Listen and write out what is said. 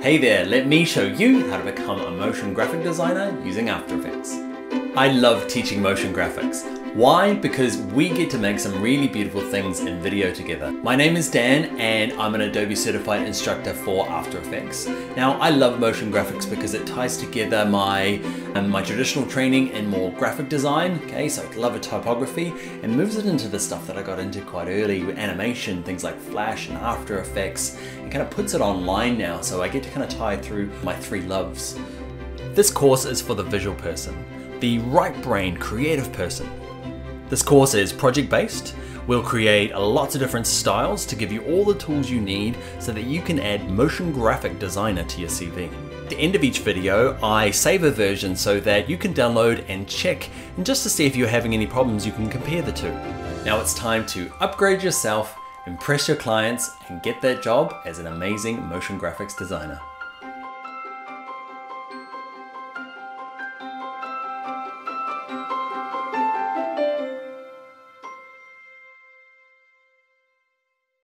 Hey there, let me show you how to become a motion graphic designer using After Effects. I love teaching motion graphics. Why? Because we get to make some really beautiful things in video together. My name is Dan and I'm an Adobe Certified Instructor for After Effects. Now, I love motion graphics because it ties together my traditional training and more graphic design, okay, so I love typography, and moves it into the stuff that I got into quite early, animation, things like Flash and After Effects, and kind of puts it online now, so I get to kind of tie through my three loves. This course is for the visual person, the right-brained, creative person. This course is project-based. We'll create lots of different styles to give you all the tools you need so that you can add motion graphic designer to your CV. At the end of each video, I save a version so that you can download and check, and just to see if you're having any problems, you can compare the two. Now it's time to upgrade yourself, impress your clients, and get that job as an amazing motion graphics designer.